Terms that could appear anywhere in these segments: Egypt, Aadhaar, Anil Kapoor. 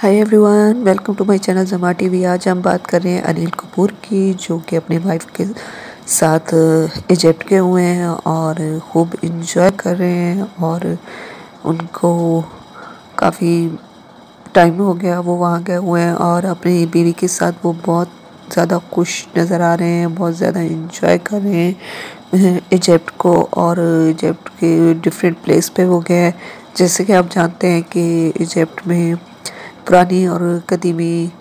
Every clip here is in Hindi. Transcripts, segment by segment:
Hi everyone, welcome to my channel जमा टीवी। आज हम बात कर रहे हैं अनिल कपूर की, जो कि अपनी वाइफ के साथ इजिप्ट के हुए हैं और खूब इंजॉय कर रहे हैं। और उनको काफ़ी टाइम हो गया वो वहाँ गए हुए हैं और अपनी बीवी के साथ वो बहुत ज़्यादा खुश नज़र आ रहे हैं, बहुत ज़्यादा इंजॉय कर रहे हैं इजिप्ट को। और इजिप्ट के डिफरेंट प्लेस पर वो गए। जैसे कि आप जानते हैं कि इजिप्ट में पुरानी और कदीमी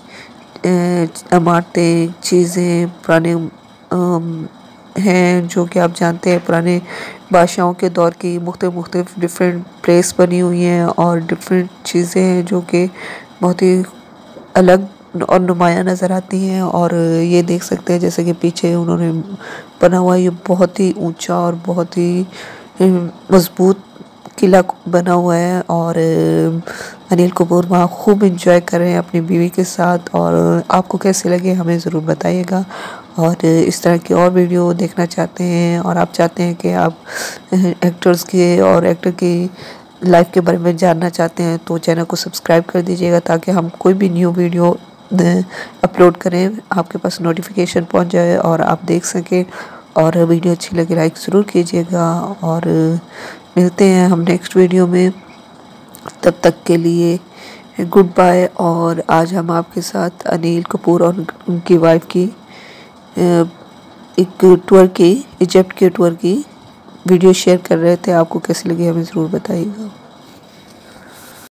इमारतें, चीज़ें पुराने हैं, जो कि आप जानते हैं पुराने बादशाहों के दौर की मुख्तलिफ डिफरेंट प्लेस बनी हुई हैं और डिफरेंट चीज़ें हैं जो कि बहुत ही अलग और नुमाया नज़र आती हैं। और ये देख सकते हैं जैसे कि पीछे उन्होंने बना हुआ ये बहुत ही ऊंचा और बहुत ही मजबूत किला बना हुआ है। और अनिल कपूर वहाँ खूब इंजॉय कर रहे हैं अपनी बीवी के साथ। और आपको कैसे लगे हमें ज़रूर बताइएगा। और इस तरह की और वीडियो देखना चाहते हैं और आप चाहते हैं कि आप एक्टर्स के और एक्टर की लाइफ के बारे में जानना चाहते हैं तो चैनल को सब्सक्राइब कर दीजिएगा, ताकि हम कोई भी न्यू वीडियो अपलोड करें आपके पास नोटिफिकेशन पहुँच जाए और आप देख सकें। और वीडियो अच्छी लगे लाइक ज़रूर कीजिएगा और मिलते हैं हम नेक्स्ट वीडियो में। तब तक के लिए गुड बाय। और आज हम आपके साथ अनिल कपूर और उनकी वाइफ की एक टूर की, इजिप्ट के टूर की वीडियो शेयर कर रहे थे। आपको कैसी लगी हमें ज़रूर बताइएगा।